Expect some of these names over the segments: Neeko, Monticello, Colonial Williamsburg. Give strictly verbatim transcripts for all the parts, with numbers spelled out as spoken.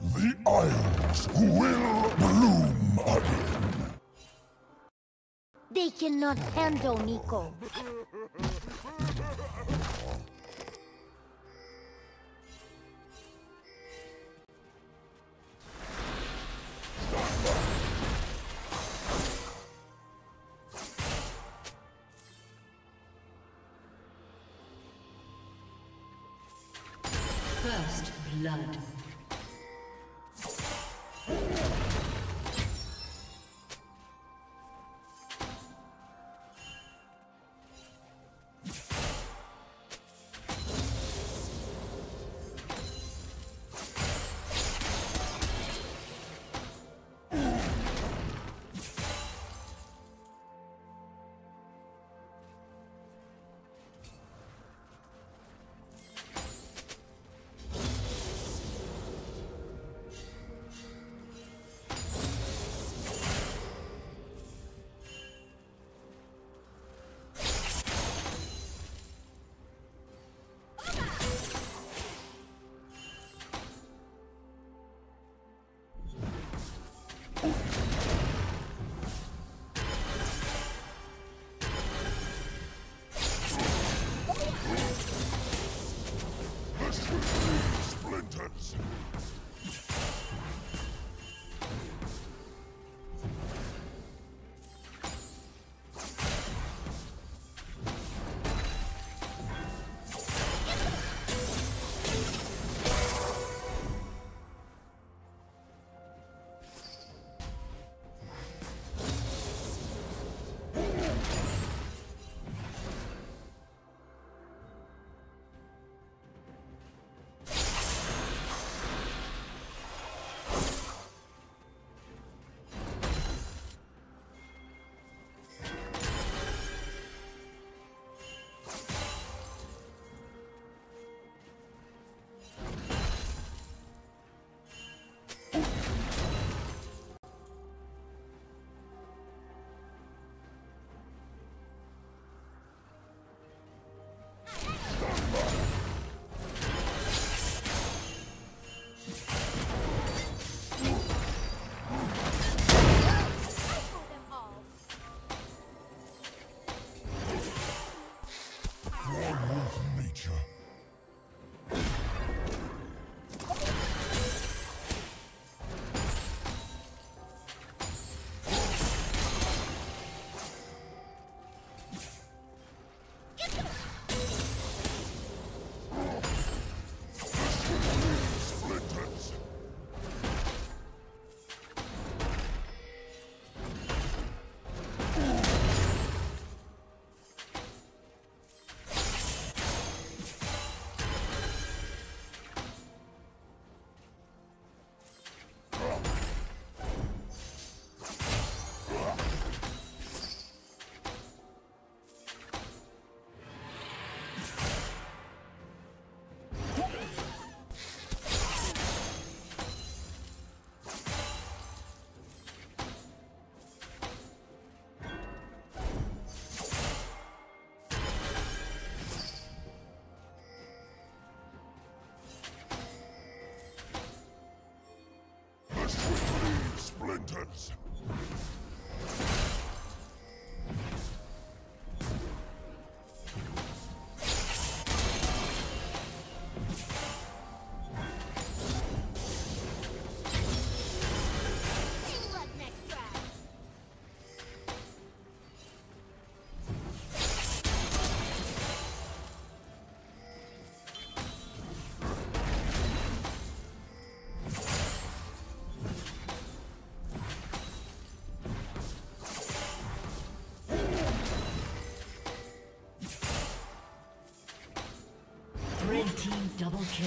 the Isles will bloom again. They cannot handle Neeko. First blood. Splinters. Double kill.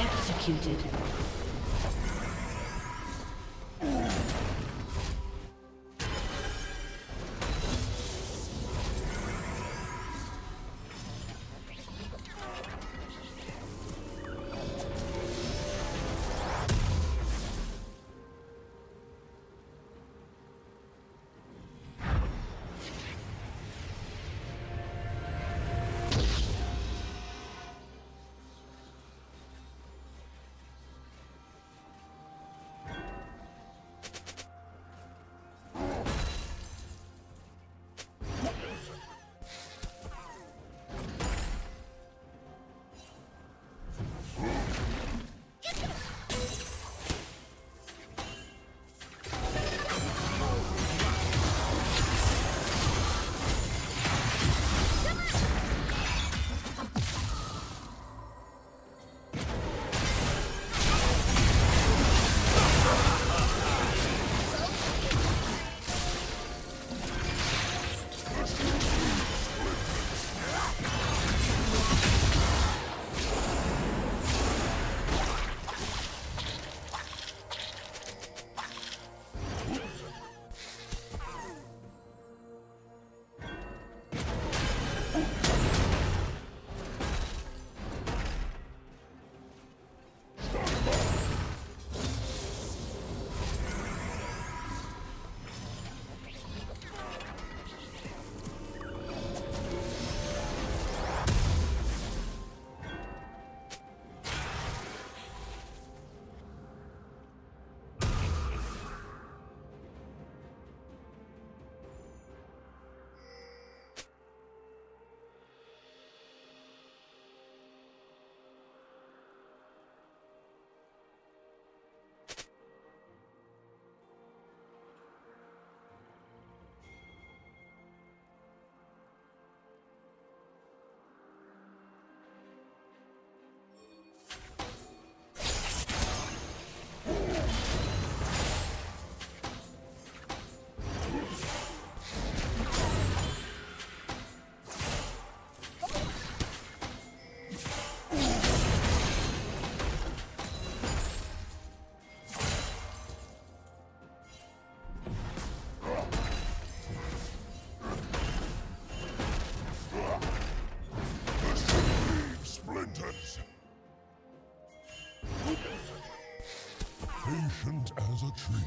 Executed. Patient as a tree.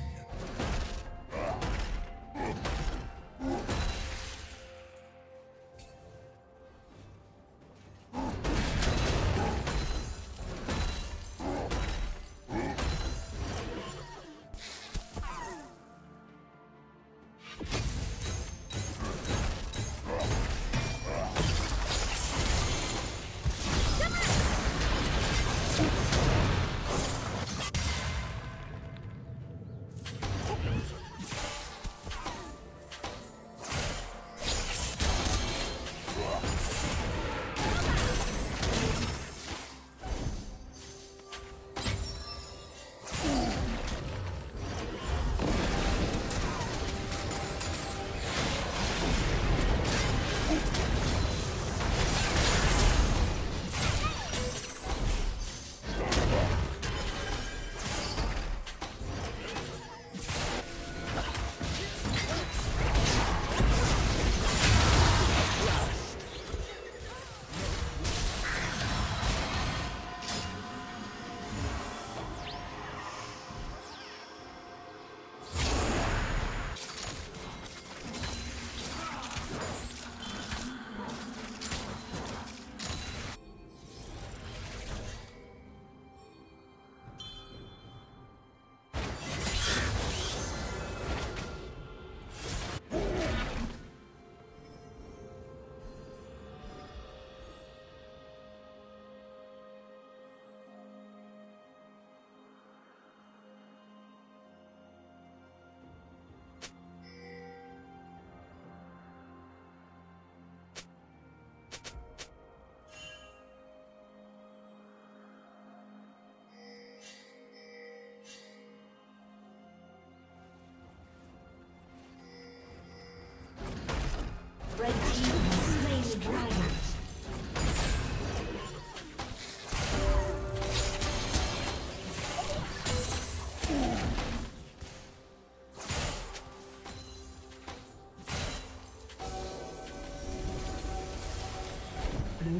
Blue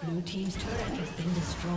Blue team's turret has been destroyed.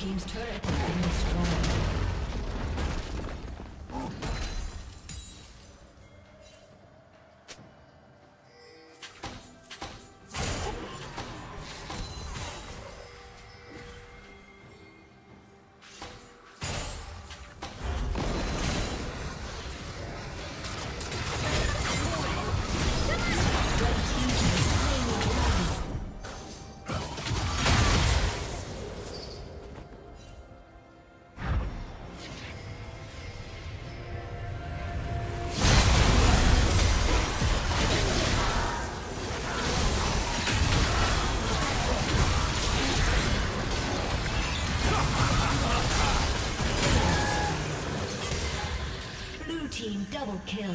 Team's turret has been destroyed. Red team is playing around. Double kill.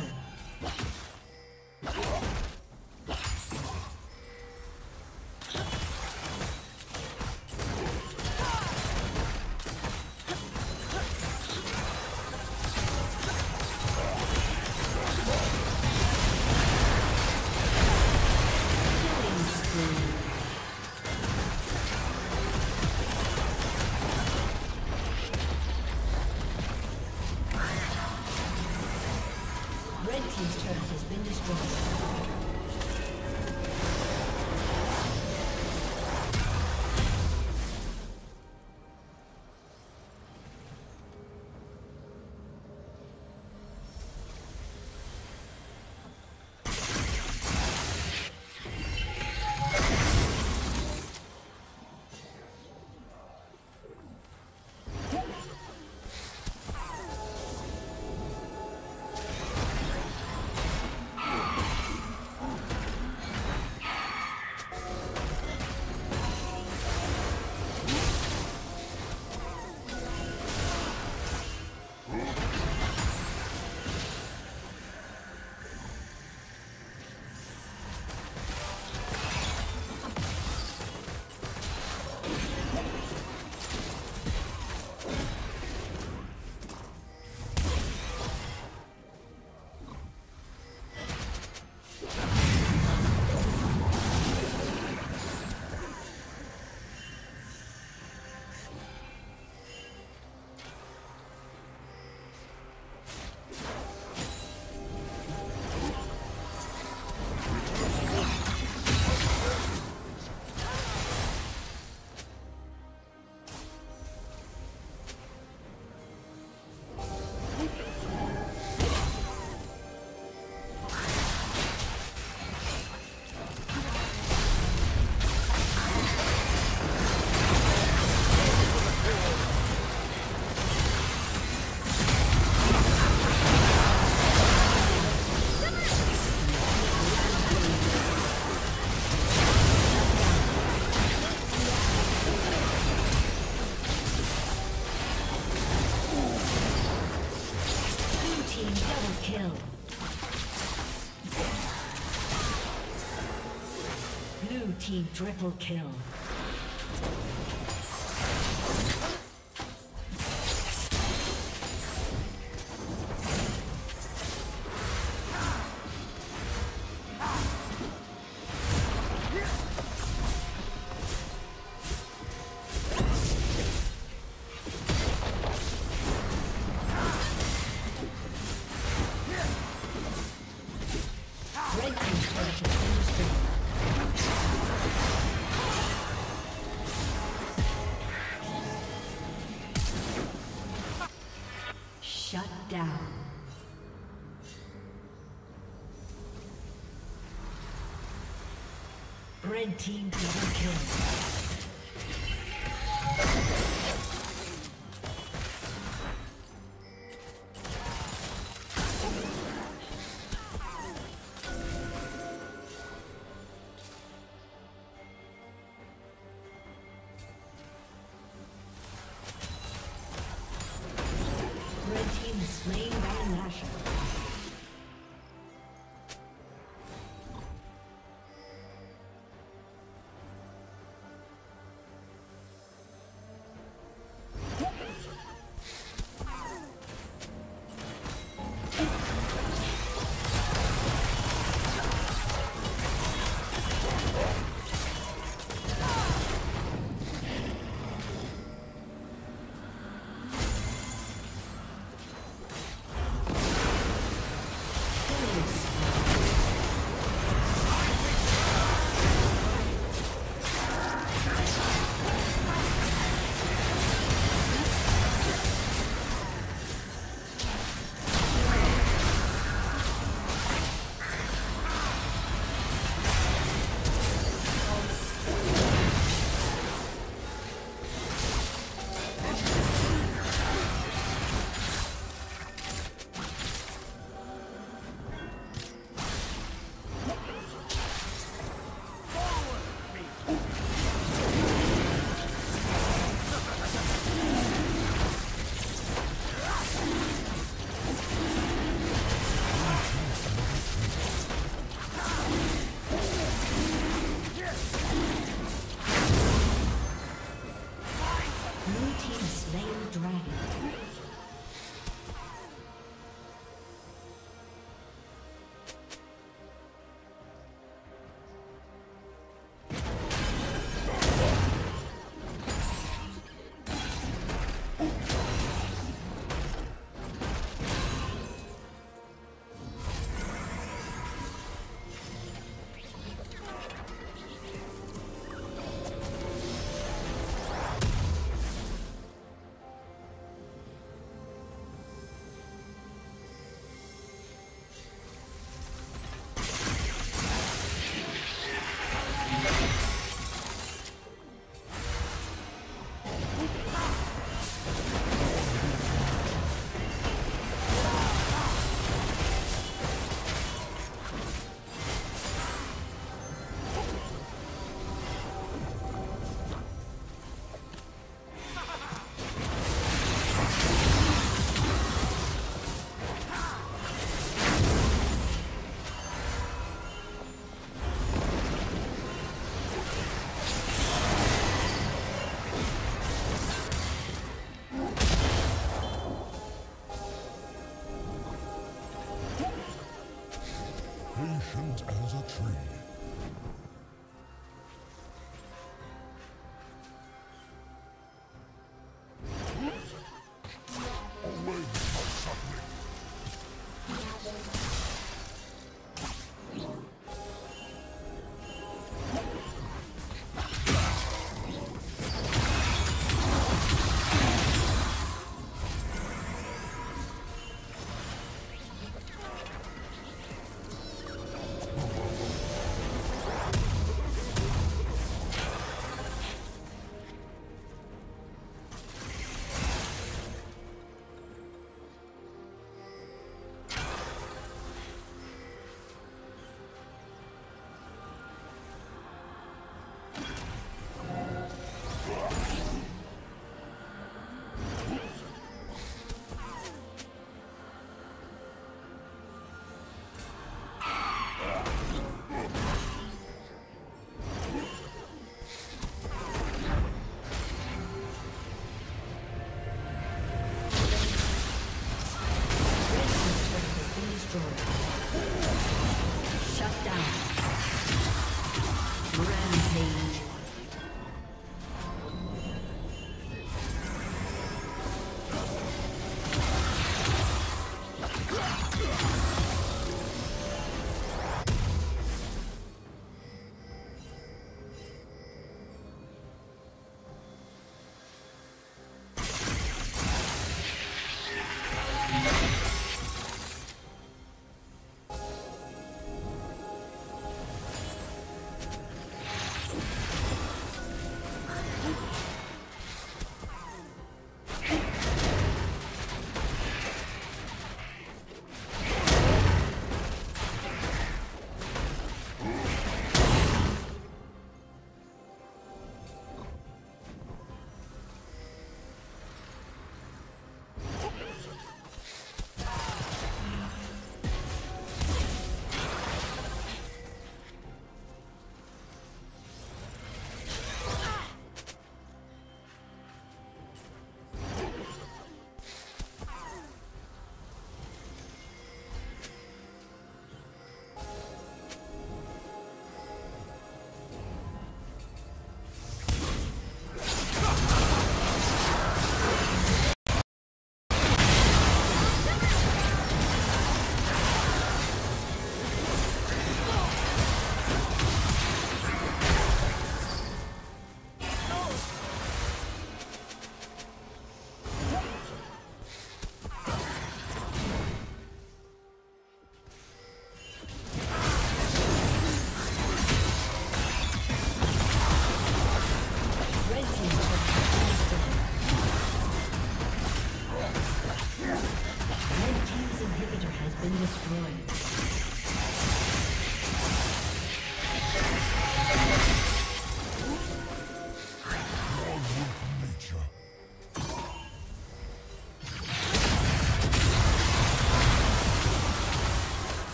Team triple kill. Red team double kill.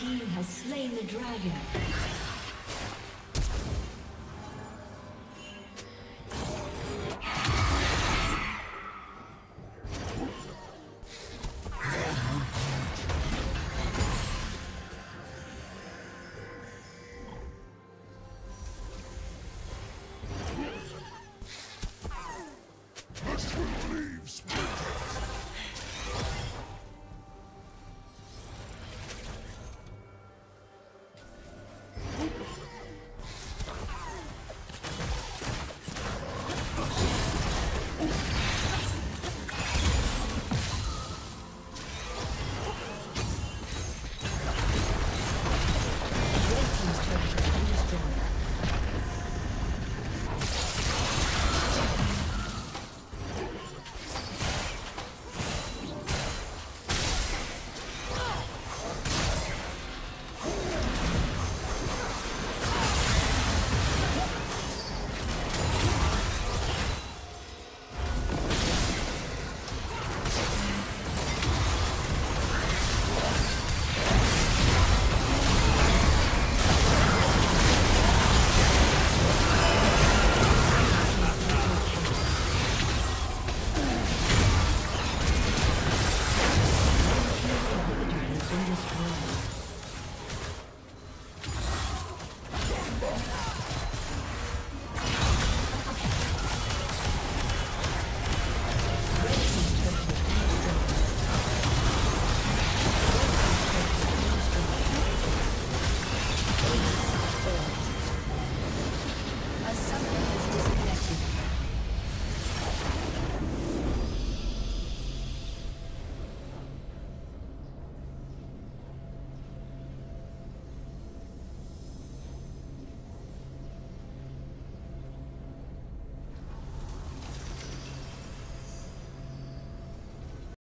team has slain the dragon.